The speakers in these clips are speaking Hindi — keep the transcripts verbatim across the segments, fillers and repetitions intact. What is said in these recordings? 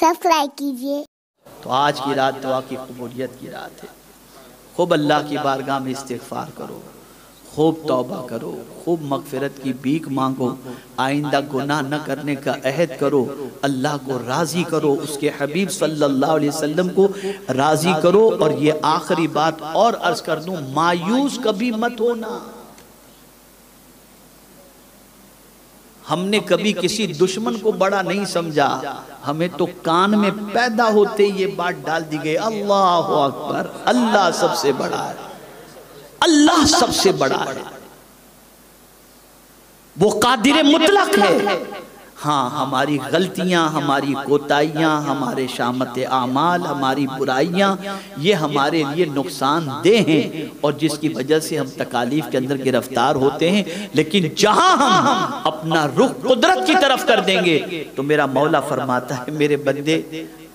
सब्सक्राइब कीजिए। तो आज की रात दुआ की कबूलियत की रात है। खूब अल्लाह की बारगाह में इस्तिगफार करो, खूब तौबा करो, खूब मगफिरत की भीख मांगो, आइंदा गुनाह न करने का अहद करो, अल्लाह को राज़ी करो, उसके हबीब सल्लल्लाहु अलैहि वसल्लम को राज़ी करो। और ये आखिरी बात और अर्ज कर दूं, मायूस कभी मत होना। हमने कभी किसी दुश्मन को बड़ा नहीं समझा, हमें तो कान में पैदा होते ये बात डाल दी गई, अल्लाह अकबर, अल्लाह सबसे बड़ा है, अल्लाह सबसे बड़ा है, वो कादिर मुतलक है। हाँ, हमारी गलतियां, हमारी कोताहियां, हमारे शामत आमाल, हमारी बुराइयां, ये हमारे लिए नुकसानदेह हैं और जिसकी वजह से हम तकालीफ के अंदर गिरफ्तार होते हैं। लेकिन जहां हम अपना रुख कुदरत की तरफ कर देंगे तो मेरा मौला फरमाता है, मेरे बंदे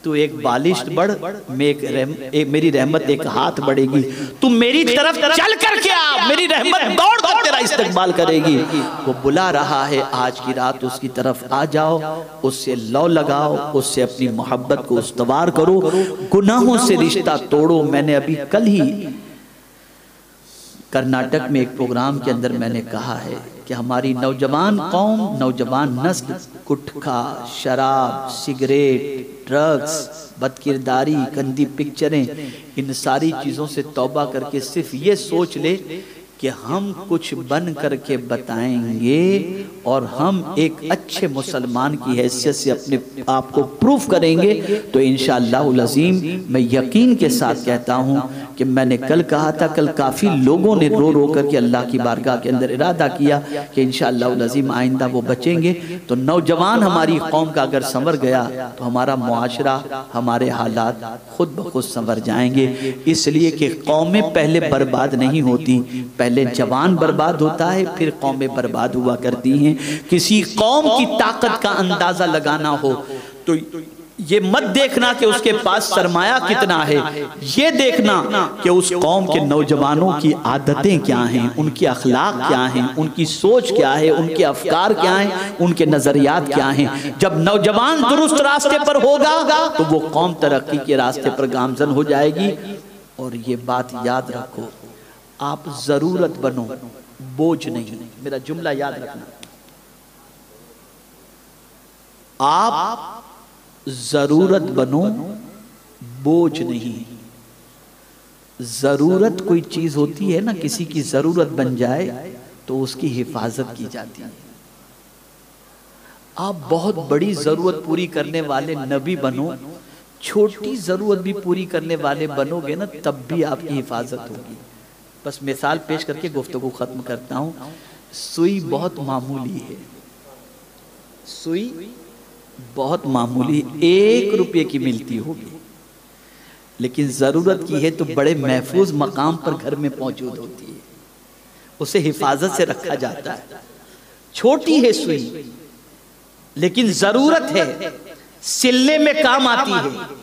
तू एक बालिश बढ़, मैं एक रहम, एक मेरी रहमत एक हाथ बढ़ेगी। तू मेरी तरफ चल करके आ, मेरी रहमत दौड़ दौड़ तेरा इस्तकबाल करेगी। वो बुला रहा है, आज की रात उसकी तरफ आ जाओ, उससे लौ लगाओ, उससे अपनी मोहब्बत को उस्तवार करो, गुनाहों से रिश्ता तोड़ो। मैंने अभी कल ही कर्नाटक में एक प्रोग्राम के अंदर मैंने कहा है कि हमारी नौजवान कौम, नौजवान नस्ल गुटखा, शराब, सिगरेट, ड्रग्स, बदकिरदारी, गंदी पिक्चरें, इन सारी चीज़ों से तौबा करके सिर्फ ये सोच ले कि हम कुछ बन करके बताएंगे और हम एक अच्छे मुसलमान की हैसियत से अपने आप को प्रूफ करेंगे तो इंशाअल्लाहुल अज़ीम मैं यकीन के साथ कहता हूँ कि मैंने कल कहा था, कल काफ़ी लोगों ने रो रो करके अल्लाह की बारगाह के अंदर इरादा किया कि इंशाअल्लाहुल अज़ीम आइंदा वो बचेंगे। तो नौजवान हमारी कौम का अगर संवर गया तो हमारा मुआशरा, हमारे हालात खुद ब खुद संवर जाएंगे। इसलिए कि कौमें पहले बर्बाद नहीं होती, पहले जवान बर्बाद होता है, फिर कौमें बर्बाद हुआ करती हैं। किसी कौम की ताकत का अंदाज़ा लगाना हो तो ये मत देखना कि उसके पास सरमाया कितना है, ये देखना कि उस कौम के नौजवानों की आदतें क्या हैं, उनके अखलाक क्या हैं, उनकी सोच क्या है, उनके अफकार क्या हैं, उनके नज़रियात क्या हैं। जब नौजवान दुरुस्त रास्ते पर होगा तो वो कौम तरक्की के रास्ते पर गामजन हो जाएगी। और ये बात याद रखो, आप ज़रूरत बनो, बोझ नहीं। मेरा जुमला याद रखना, आप जरूरत बनो, बोझ नहीं। जरूरत कोई चीज होती है ना, किसी की जरूरत बन जाए तो उसकी हिफाजत की जाती है। आप बहुत बड़ी जरूरत पूरी करने वाले नबी बनो, छोटी जरूरत भी पूरी करने वाले बनोगे ना, तब भी आपकी हिफाजत होगी। बस मिसाल पेश करके गुफ्तगू खत्म करता हूं। सुई बहुत मामूली है, सुई बहुत मामूली, एक रुपये की मिलती होगी, लेकिन ज़रूरत की है तो बड़े महफूज मकाम पर घर में मौजूद होती है, उसे हिफाजत से रखा जाता है। छोटी है सुई लेकिन ज़रूरत है, सिलने में काम आती है,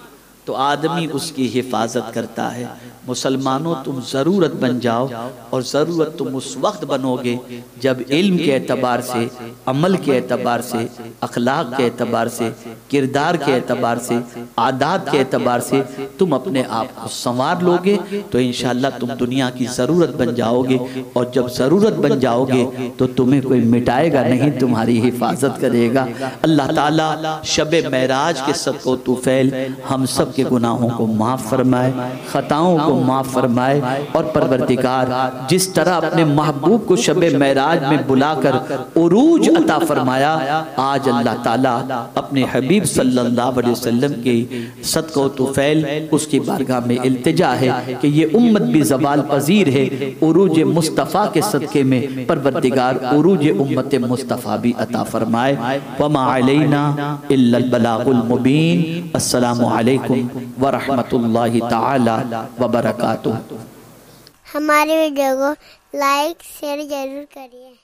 तो आदमी उसकी हिफाजत करता है। मुसलमानों, तुम ज़रूरत बन जाओ और ज़रूरत तुम उस वक्त बनोगे जब इल्म के एतबार से, अमल के एतबार से, अखलाक के एतबार से, किरदार के एतबार से, आदात के एतबार से तुम अपने आप को संवार लोगे तो इंशाअल्लाह तुम दुनिया की ज़रूरत बन जाओगे। और जब ज़रूरत बन जाओगे तो तुम्हें कोई मिटाएगा नहीं, तुम्हारी हिफाजत करेगा। अल्लाह ताला शब मेराज के सदक़ो-ए-तुफ़ैल हम सब के गुनाहों को माफ़ फरमाए, खताओं को माफ़ फरमाए। और परवरदिगार, जिस तरह अपने महबूब को शब मेराज में बुलाकर उरूज अता फरमाया, आज अल्लाह ताला अपने हबीब सल्लल्लाहु अलैहि वसल्लम के सदक़ो-ए-तुफ़ैल उसकी बारगाह में इल्तिजा है कि ये उम्मत भी ज़वाल पजीर है, उरूज मुस्तफ़ा के सदक़े में परवरदिगार उरूज उम्मत मुस्तफ़ा भी अता फरमाए। वमा अलैना इल्लल बलागुल मुबीन। अस्सलामु अलैकुम व रहमतुल्लाहि ताला व बरकातुहू। हमारे वीडियो को लाइक शेयर जरूर करिए।